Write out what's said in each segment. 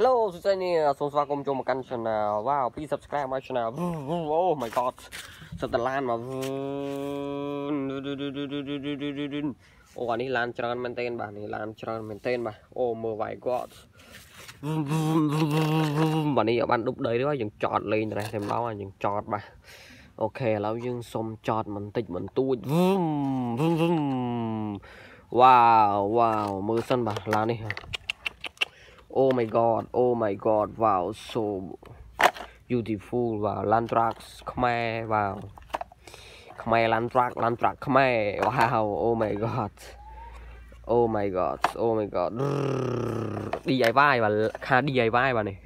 Hello, so welcome to my channel. Wow, please subscribe my channel. Oh my God, so the land mà. Oh, anh ấy land tròn maintain bà, này land tròn maintain bà. Oh my God, bà này ở bạn đục đấy đó, dừng chọt lên này xem bao anh dừng chọt bà. Ok, lão dừng xong chọt mình tịch mình tu. Wow, wow, mưa sân bà, là này. Oh my God, wow, so beautiful, wow, landmarks, Khmer, wow, Khmer landmark, Khmer, wow, oh my God, DIY và khá DIY và này,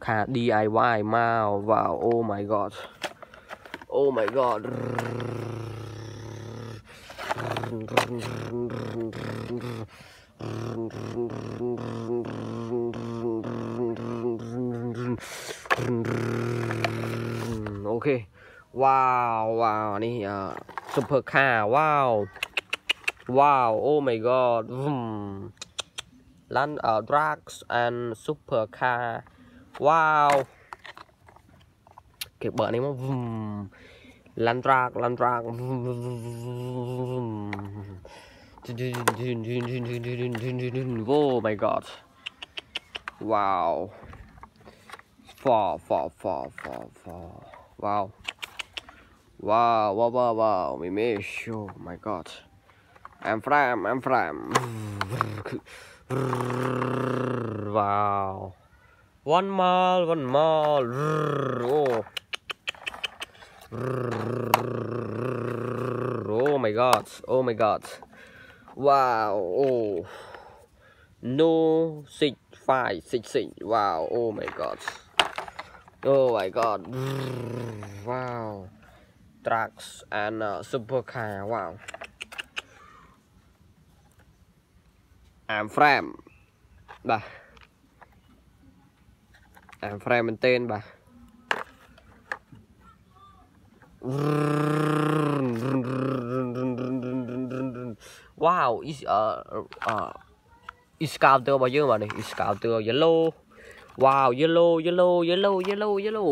khá DIY mau, wow, oh my God. Okay, wow, này super car, wow, oh my God, land drugs and super car, wow, cái bờ này mà land drag. Oh my God, wow, fall, wow, we miss. Oh my God, I'm from. Wow, one mile. Oh. Oh my God. Wow, oh no, 6566. Wow, oh my God. Wow, trucks and supercar. Wow, I'm from and tên bà. Wow, is counter bao nhiêu mà này? Is counter yellow. Wow, yellow.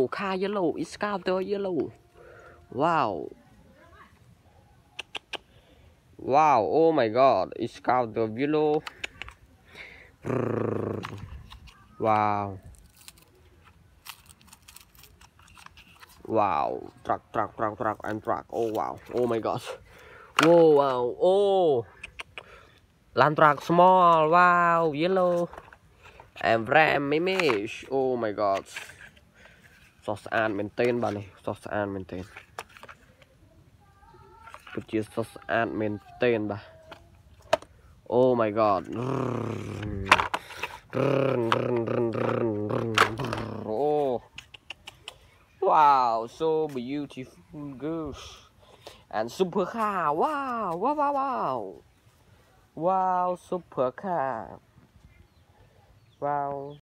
Car yellow, is counter yellow. Wow, oh my God, is counter yellow. Wow, truck. Oh wow, oh my God. Whoa, wow, oh, land truck small. Wow, yellow and ram image. Oh my God, sauce and maintain. Put your sauce and maintain. Oh my God. Oh, wow, so beautiful, goose. And supercar, wow, supercar, wow.